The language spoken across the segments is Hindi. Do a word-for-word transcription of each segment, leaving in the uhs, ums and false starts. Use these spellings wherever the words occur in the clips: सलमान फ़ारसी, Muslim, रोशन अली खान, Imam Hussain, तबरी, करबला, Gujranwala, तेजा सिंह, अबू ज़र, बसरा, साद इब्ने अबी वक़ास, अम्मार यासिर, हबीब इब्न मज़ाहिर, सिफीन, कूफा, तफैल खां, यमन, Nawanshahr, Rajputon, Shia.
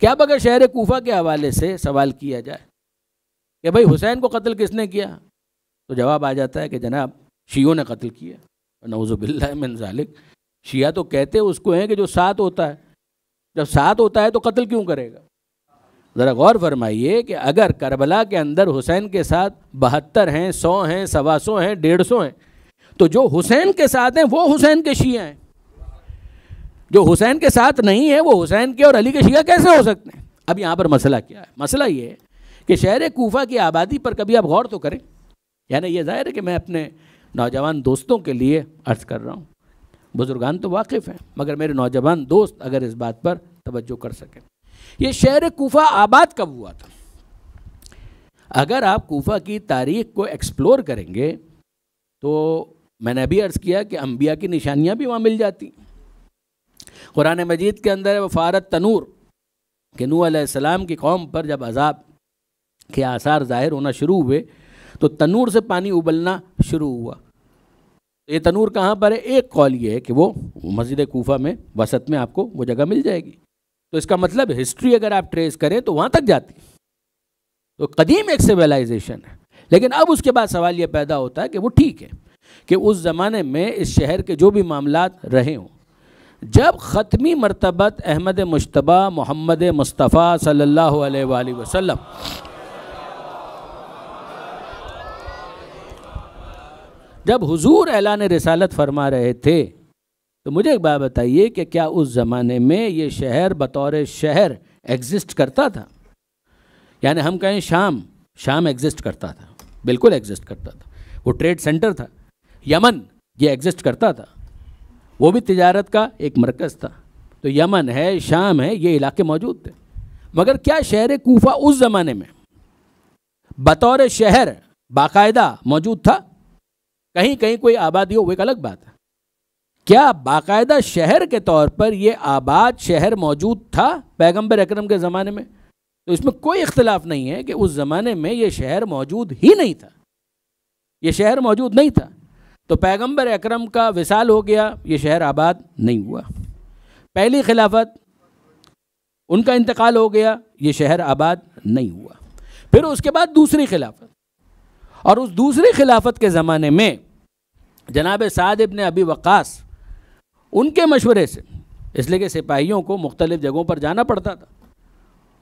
क्या अगर शहर कूफा के हवाले से सवाल किया जाए कि भाई हुसैन को कत्ल किसने किया, तो जवाब आ जाता है कि जनाब शियों ने कत्ल किया। नऊज़ुबिल्लाह मिन ज़ालिक। शिया तो कहते उसको हैं कि जो साथ होता है, जब साथ होता है तो कत्ल क्यों करेगा। ज़रा गौर फरमाइए कि अगर करबला के अंदर हुसैन के साथ बहत्तर हैं, सौ हैं, सवा सौ हैं, डेढ़ सौ हैं, तो जो हुसैन के साथ हैं वो हुसैन के शिया हैं, जो हुसैन के साथ नहीं है वो हुसैन के और अली के शिया कैसे हो सकते हैं। अब यहाँ पर मसला क्या है, मसला ये है कि शहर कूफा की आबादी पर कभी आप गौर तो करें। यानी ये ज़ाहिर है कि मैं अपने नौजवान दोस्तों के लिए अर्ज़ कर रहा हूँ, बुजुर्गान तो वाकिफ़ हैं, मगर मेरे नौजवान दोस्त अगर इस बात पर तवज्जो कर सकें, ये शहर कूफा आबाद कब हुआ था। अगर आप कूफा की तारीख़ को एक्सप्लोर करेंगे तो मैंने अभी अर्ज़ किया कि अंबिया की निशानियाँ भी वहाँ मिल जाती। कुरान मजीद के अंदर वफ़ारत तनूर के नूह अलैहिस्सलाम की कौम पर जब अजाब के आसार ज़ाहिर होना शुरू हुए तो तनूर से पानी उबलना शुरू हुआ। ये तनूर कहाँ पर है, एक कौल ये है कि वो मस्जिद कूफा में वसत में आपको वो जगह मिल जाएगी। तो इसका मतलब हिस्ट्री अगर आप ट्रेस करें तो वहाँ तक जाती, तो कदीम एक सिविलाइजेशन है। लेकिन अब उसके बाद सवाल ये पैदा होता है कि वो ठीक है कि उस ज़माने में इस शहर के जो भी मामलात रहे हों, जब ख़त्मी मरतबत अहमद मुश्तबा मोहम्मद मुस्तफ़ा सल्लल्लाहु अलैहि वसल्लम जब हुजूर ऐलान रिसालत फरमा रहे थे, तो मुझे एक बात बताइए कि क्या उस ज़माने में ये शहर बतौर शहर एग्जिस्ट करता था। यानी हम कहें शाम, शाम एग्जिस्ट करता था, बिल्कुल एग्जिस्ट करता था, वो ट्रेड सेंटर था। यमन ये एग्जिस्ट करता था, वो भी तिजारत का एक मरकज़ था। तो यमन है, शाम है, ये इलाके मौजूद थे। मगर क्या शहर कूफा उस ज़माने में बतौर शहर बाकायदा मौजूद था। कहीं कहीं कोई आबादी हो वो एक अलग बात है, क्या बाकायदा शहर के तौर पर ये आबाद शहर मौजूद था पैगंबर अकरम के ज़माने में, तो इसमें कोई इख्तिलाफ नहीं है कि उस ज़माने में ये शहर मौजूद ही नहीं था, ये शहर मौजूद नहीं था। तो पैगंबर अकरम का विसाल हो गया, ये शहर आबाद नहीं हुआ। पहली खिलाफत, उनका इंतकाल हो गया, ये शहर आबाद नहीं हुआ। फिर उसके बाद दूसरी खिलाफत, और उस दूसरी खिलाफत के ज़माने में जनाब साद इब्ने अबी वक़ास उनके मशवरे से, इसलिए कि सिपाहियों को मुख्तलिफ़ जगहों पर जाना पड़ता था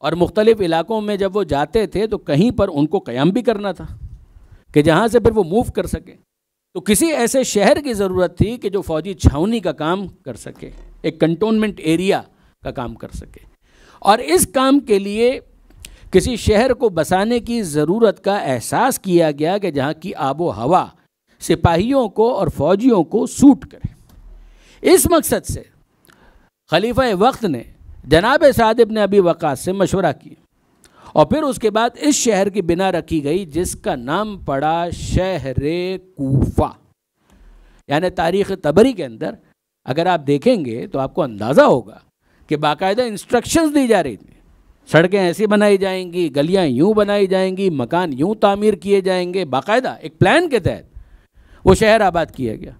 और मुख्तलिफ़ इलाक़ों में जब वो जाते थे तो कहीं पर उनको क़याम भी करना था कि जहाँ से फिर वो मूव कर सके, तो किसी ऐसे शहर की ज़रूरत थी कि जो फ़ौजी छावनी का काम कर सके, एक कंटोनमेंट एरिया का काम कर सके। और इस काम के लिए किसी शहर को बसाने की ज़रूरत का एहसास किया गया कि जहाँ की आबो हवा सिपाहियों को और फौजियों को सूट करे। इस मकसद से खलीफा वक्त ने जनाब साद इब्ने अबी वक़ास से मशवरा किया और फिर उसके बाद इस शहर की बिना रखी गई जिसका नाम पड़ा शहरे कूफा। यानी तारीख़ तबरी के अंदर अगर आप देखेंगे तो आपको अंदाज़ा होगा कि बाकायदा इंस्ट्रक्शंस दी जा रही थी, सड़कें ऐसी बनाई जाएंगी, गलियां यूं बनाई जाएंगी, मकान यूं तामीर किए जाएंगे, बाकायदा एक प्लान के तहत वो शहर आबाद किया गया।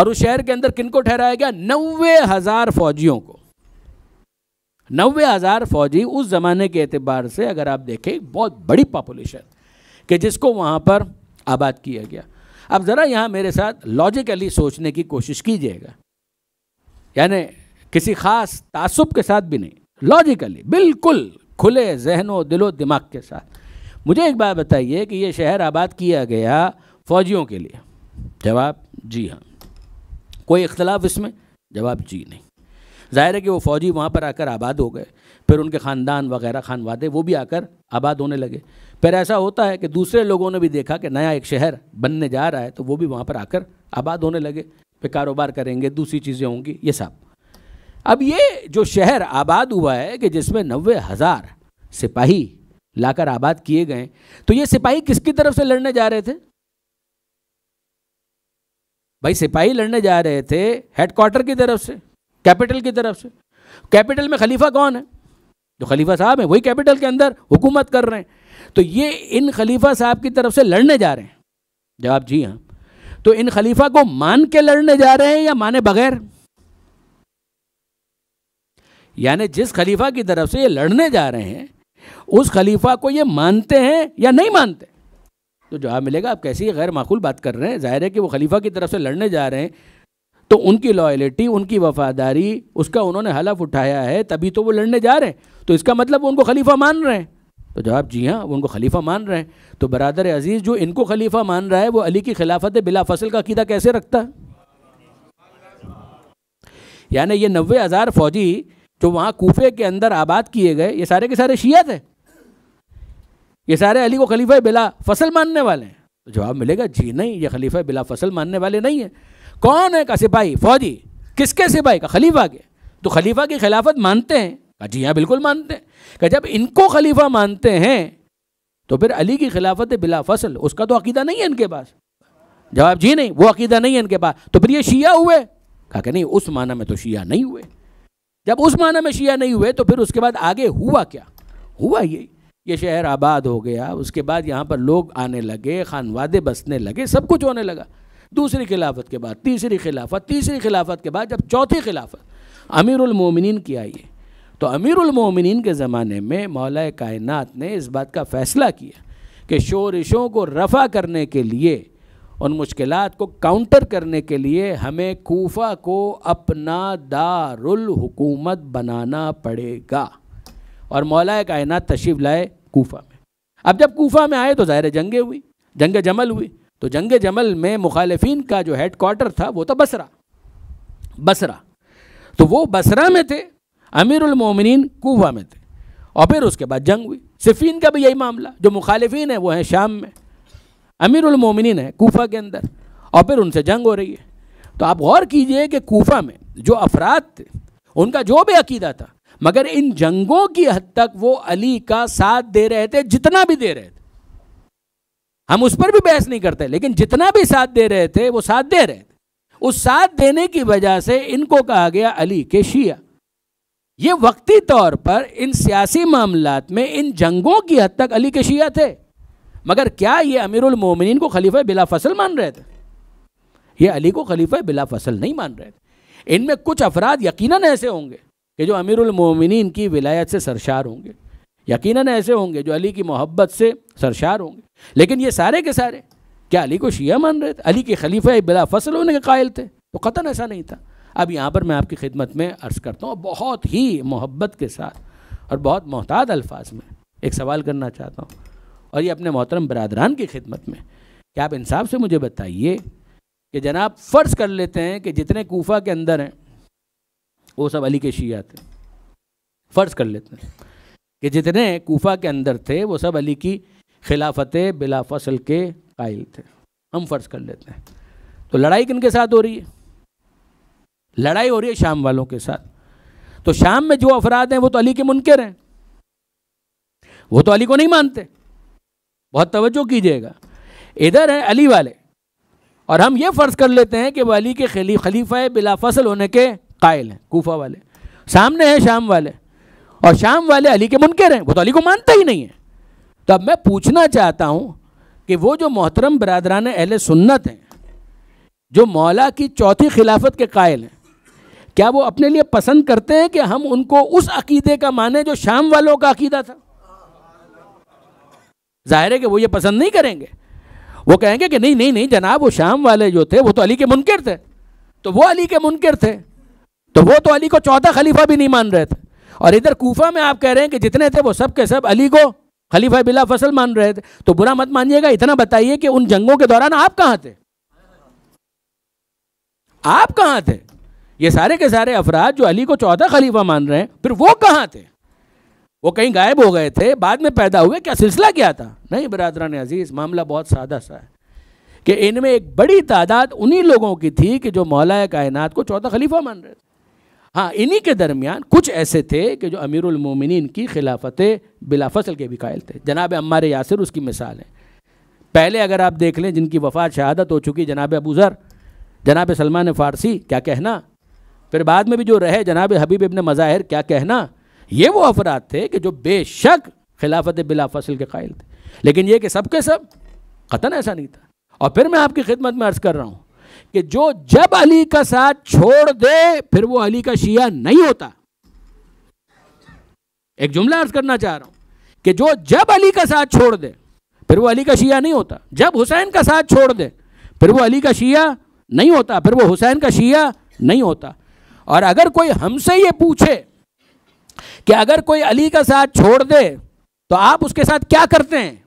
और उस शहर के अंदर किनको ठहराया गया, नब्बे हज़ार फौजियों को। नब्बे हज़ार फौजी उस ज़माने के एतबार से अगर आप देखें बहुत बड़ी पॉपुलेशन कि जिसको वहाँ पर आबाद किया गया। अब ज़रा यहाँ मेरे साथ लॉजिकली सोचने की कोशिश कीजिएगा, यानी किसी ख़ास तासुब के साथ भी नहीं, लॉजिकली बिल्कुल खुले जहनों दिलो दिमाग के साथ। मुझे एक बात बताइए कि ये शहर आबाद किया गया फौजियों के लिए, जवाब जी हाँ। कोई इख्तलाफ इसमें, जवाब जी नहीं। जाहिर है कि वो फौजी वहाँ पर आकर आबाद हो गए, फिर उनके ख़ानदान वगैरह खानवादे वो भी आकर आबाद होने लगे। फिर ऐसा होता है कि दूसरे लोगों ने भी देखा कि नया एक शहर बनने जा रहा है तो वो भी वहाँ पर आकर आबाद होने लगे, फिर कारोबार करेंगे, दूसरी चीज़ें होंगी, ये सब। अब ये जो शहर आबाद हुआ है कि जिसमें नब्बे हज़ार सिपाही लाकर आबाद किए गए, तो ये सिपाही किसकी तरफ से लड़ने जा रहे थे भाई? सिपाही लड़ने जा रहे थे हेडक्वार्टर की तरफ से, कैपिटल की तरफ से। कैपिटल में खलीफा कौन है? जो खलीफा साहब हैं वही कैपिटल के अंदर हुकूमत कर रहे हैं, तो ये इन खलीफा साहब की तरफ से लड़ने जा रहे हैं, जवाब जी हाँ। तो इन खलीफा को मान के लड़ने जा रहे हैं या माने बगैर, यानी जिस खलीफा की तरफ से ये लड़ने जा रहे हैं उस खलीफा को ये मानते हैं या नहीं मानते। तो जवाब मिलेगा आप कैसी गैर माकूल बात कर रहे हैं, जाहिर है कि वो खलीफा की तरफ से लड़ने जा रहे हैं तो उनकी लॉयल्टी, उनकी वफादारी, उसका उन्होंने हलफ उठाया है तभी तो वो लड़ने जा रहे हैं, तो इसका मतलब वो उनको खलीफा मान रहे हैं। तो जवाब जी हाँ, वो उनको खलीफा मान रहे हैं। तो बरादर अजीज़ जो इनको खलीफा मान रहा है वो अली की खिलाफत बिला फसल का अकीदा कैसे रखता है? यानी ये नब्बे हज़ार फौजी जो वहाँ कूफे के अंदर आबाद किए गए ये सारे के सारे शिया थे, ये सारे अली को खलीफा बिला फसल मानने वाले हैं। तो जवाब मिलेगा जी नहीं, ये खलीफा बिला फसल मानने वाले नहीं है। कौन है का सिपाही फौजी, किसके सिपाही का? खलीफा के। तो खलीफा की खिलाफत मानते हैं का? जी हाँ बिल्कुल मानते हैं। का जब इनको खलीफा मानते हैं तो फिर अली की खिलाफत बिला फसल उसका तो अकीदा नहीं है इनके पास। जवाब जी नहीं, वो अकीदा नहीं है इनके पास। तो फिर ये शिया हुए का? कि नहीं, उस माना में तो शिया नहीं हुए। जब उस माना में शिया नहीं हुए तो फिर उसके बाद आगे हुआ क्या? हुआ यही, ये शहर आबाद हो गया, उसके बाद यहाँ पर लोग आने लगे, खानवादे बसने लगे, सब कुछ होने लगा। दूसरी खिलाफत के बाद तीसरी खिलाफत, तीसरी खिलाफत के बाद जब चौथी खिलाफत अमीरुल मोमिनीन की आई है, तो अमीरुल मोमिनीन के ज़माने में मौलाए कायनात ने इस बात का फ़ैसला किया कि शोरिशों को रफ़ा करने के लिए, उन मुश्किलात को काउंटर करने के लिए हमें कूफा को अपना दारुल हुकूमत बनाना पड़ेगा। और मौलाए कायनात तशरीफ़ लाए कूफा में। अब जब कूफा में आए तो ज़ाहिर जंगें हुई, जंग जमल हुई। तो जंग जमल में मुखालिफिन का जो हेड क्वार्टर था वो था बसरा, बसरा। तो वो बसरा में थे, अमीरुल मोमिनीन कूफा में थे। और फिर उसके बाद जंग हुई। सिफीन का भी यही मामला, जो मुखालिफिन है वो हैं शाम में, अमीरुल मोमिनीन है कूफा के अंदर, और फिर उनसे जंग हो रही है। तो आप गौर कीजिए कि कूफा में जो अफराद थे उनका जो भी अकीदा था, मगर इन जंगों की हद तक वो अली का साथ दे रहे थे, जितना भी दे रहे थे। हम उस पर भी बहस नहीं करते, लेकिन जितना भी साथ दे रहे थे वो साथ दे रहे थे। उस साथ देने की वजह से इनको कहा गया अली के शिया। ये वक्ती तौर पर इन सियासी मामलात में इन जंगों की हद तक अली के शिया थे, मगर क्या ये अमीरुल मोमिनीन को खलीफा बिला फसल मान रहे थे? ये अली को खलीफा बिला फसल नहीं मान रहे थे। इनमें कुछ अफराद यकीनन ऐसे होंगे कि जो अमीरुल मोमिनीन की विलायत से सरशार होंगे, यकीनन ऐसे होंगे जो अली की मोहब्बत से सरशार होंगे, लेकिन ये सारे के सारे क्या अली को शिया मान रहे थे? अली के खलीफा बिला फसल होने के कायल थे? तो कतन ऐसा नहीं था। अब यहाँ पर मैं आपकी खिदमत में अर्ज़ करता हूँ, बहुत ही मोहब्बत के साथ और बहुत मोहतात अल्फाज में एक सवाल करना चाहता हूँ, और ये अपने मोहतरम बरदरान की खिदमत में, कि आप इंसाफ से मुझे बताइए कि जनाब फ़र्ज़ कर लेते हैं कि जितने कूफा के अंदर हैं वो सब अली के शिया थे, फ़र्ज़ कर लेते हैं कि जितने कूफा के अंदर थे वो सब अली की खिलाफत बिला फसल के कायल थे, हम फ़र्ज़ कर लेते हैं। तो लड़ाई किन के साथ हो रही है? लड़ाई हो रही है शाम वालों के साथ। तो शाम में जो अफराद हैं वो तो अली के मुनकर हैं, वो तो अली को नहीं मानते। बहुत तवज्जो कीजिएगा, इधर हैं अली वाले और हम ये फ़र्ज़ कर लेते हैं कि वह अली के खलीफा बिला फसल होने के कायल हैं कूफा वाले। सामने हैं शाम वाले और शाम वाले अली के मुनकर हैं, वो तो अली को मानता ही नहीं है। तो अब मैं पूछना चाहता हूँ कि वो जो मोहतरम बरादरान अहले सुन्नत हैं जो मौला की चौथी खिलाफत के कायल हैं, क्या वो अपने लिए पसंद करते हैं कि हम उनको उस अकीदे का माने जो शाम वालों का अकीदा था? जाहिर है कि वो ये पसंद नहीं करेंगे। वो कहेंगे कि नहीं नहीं नहीं जनाब, वो शाम वाले जो थे वो तो अली के मुनकर थे, तो वो अली के मुनकर थे, तो वो तो अली को चौथा खलीफा भी नहीं मान रहे थे। और इधर कूफा में आप कह रहे हैं कि जितने थे वो सब के सब अली को खलीफा बिला फसल मान रहे थे। तो बुरा मत मानिएगा, इतना बताइए कि उन जंगों के दौरान आप कहाँ थे? आप कहाँ थे? ये सारे के सारे अफराद जो अली को चौथा खलीफा मान रहे हैं, फिर वो कहाँ थे? वो कहीं गायब हो गए थे, बाद में पैदा हुए, क्या सिलसिला क्या था? नहीं बरादरान अजीज़, मामला बहुत सादा सा है कि इनमें एक बड़ी तादाद उन्हीं लोगों की थी कि जो मौलाए कायनात को चौथा खलीफा मान रहे थे। हाँ, इन्हीं के दरमियान कुछ ऐसे थे कि जो अमीरुल मोमिनीन की खिलाफत बिला फसल के भी कायल थे। जनाब अम्मार यासिर उसकी मिसाल है। पहले अगर आप देख लें जिनकी वफ़ात शहादत हो चुकी, जनाब अबू ज़र, जनाब सलमान फ़ारसी, क्या कहना। फिर बाद में भी जो रहे जनाब हबीब इब्न मज़ाहिर, क्या कहना। ये वो अफराद थे कि जो बेशक खिलाफत बिला फसल के कायल थे, लेकिन ये कि सब के सब कतन ऐसा नहीं था। और फिर मैं आपकी खिदमत में अर्ज़ कर रहा हूँ कि जो जब अली का साथ छोड़ दे फिर वो अली का शिया नहीं होता। एक जुमला अर्ज़ करना चाह रहा हूँ कि जो जब अली का साथ छोड़ दे फिर वो अली का शिया नहीं होता। जब हुसैन का साथ छोड़ दे फिर वो अली का शिया नहीं होता, फिर वो हुसैन का शिया नहीं होता। और अगर कोई हमसे ये पूछे कि अगर कोई अली का साथ छोड़ दे तो आप उसके साथ क्या करते हैं,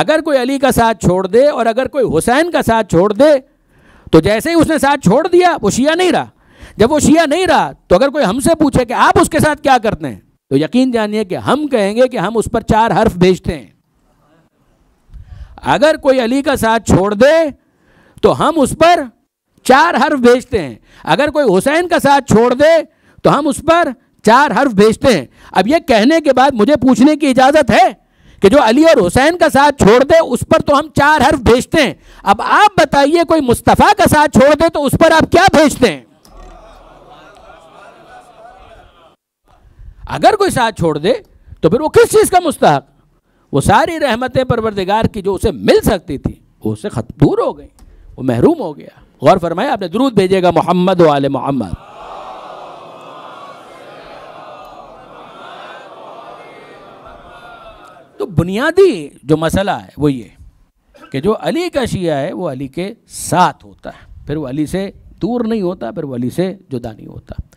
अगर कोई अली का साथ छोड़ दे और अगर कोई हुसैन का साथ छोड़ दे तो जैसे ही उसने साथ छोड़ दिया वो शिया नहीं रहा। जब वो शिया नहीं रहा तो अगर कोई हमसे पूछे कि आप उसके साथ क्या करते हैं तो यकीन जानिए कि हम कहेंगे कि हम उस पर चार हर्फ भेजते हैं। अगर कोई अली का साथ छोड़ दे तो हम उस पर चार हर्फ भेजते हैं, अगर कोई हुसैन का साथ छोड़ दे तो हम उस पर चार हर्फ भेजते हैं। अब यह कहने के बाद मुझे पूछने की इजाज़त है कि जो अली और हुसैन का साथ छोड़ दे उस पर तो हम चार हर्फ भेजते हैं, अब आप बताइए कोई मुस्तफ़ा का साथ छोड़ दे तो उस पर आप क्या भेजते हैं। अगर कोई साथ छोड़ दे तो फिर वो किस चीज़ का मुस्तहक, वो सारी रहमतें परवरदिगार की जो उसे मिल सकती थी वो उससे खत्म दूर हो गई, वो महरूम हो गया। गौर फरमाया, आपने दुरूद भेजेगा मोहम्मद वाले मोहम्मद। तो बुनियादी जो मसला है वो ये कि जो अली का शिया है वो अली के साथ होता है, फिर वो अली से दूर नहीं होता, फिर वो अली से जुदा नहीं होता।